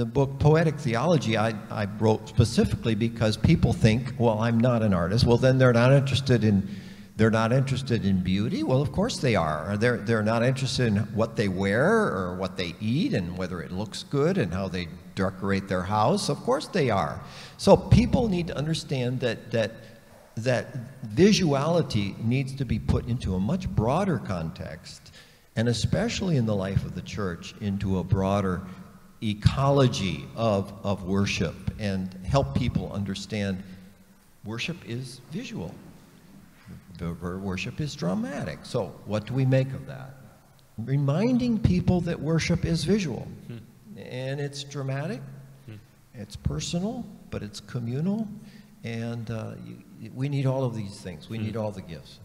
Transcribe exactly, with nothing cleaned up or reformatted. the book Poetic Theology I, I wrote specifically because people think, well, I'm not an artist. Well, then they're not interested in, they're not interested in beauty. Well, of course they are. They're, they're not interested in what they wear or what they eat and whether it looks good and how they decorate their house. Of course they are. So people need to understand that, that, that visuality needs to be put into a much broader context, and especially in the life of the church, into a broader ecology of, of worship, and help people understand worship is visual. Worship is dramatic. So what do we make of that? Reminding people that worship is visual. Hmm. And it's dramatic, hmm. it's personal, but it's communal, and uh, you, we need all of these things. We hmm. need all the gifts.